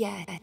Yeah. Yeah.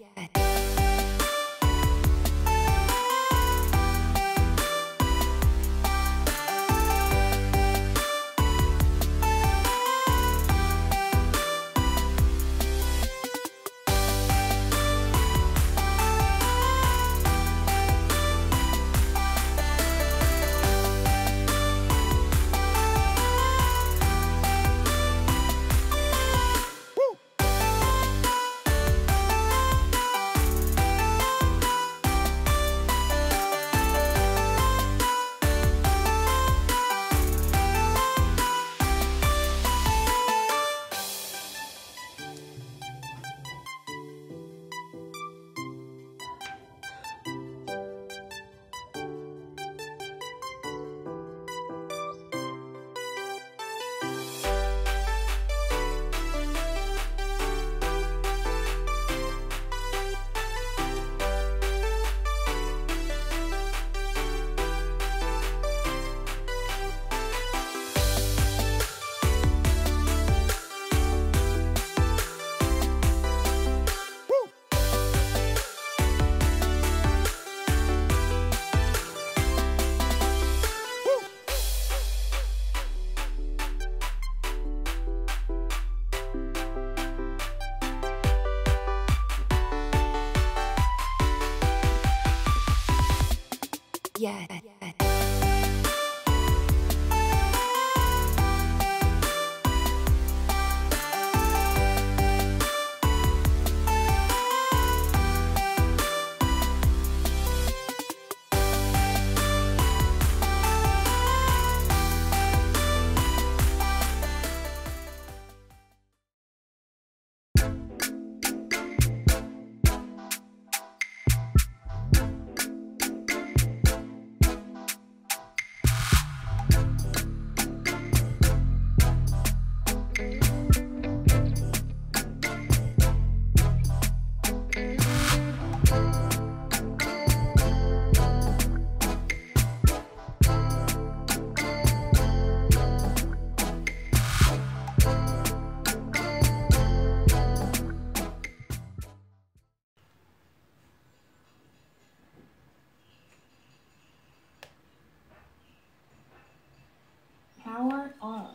Power on.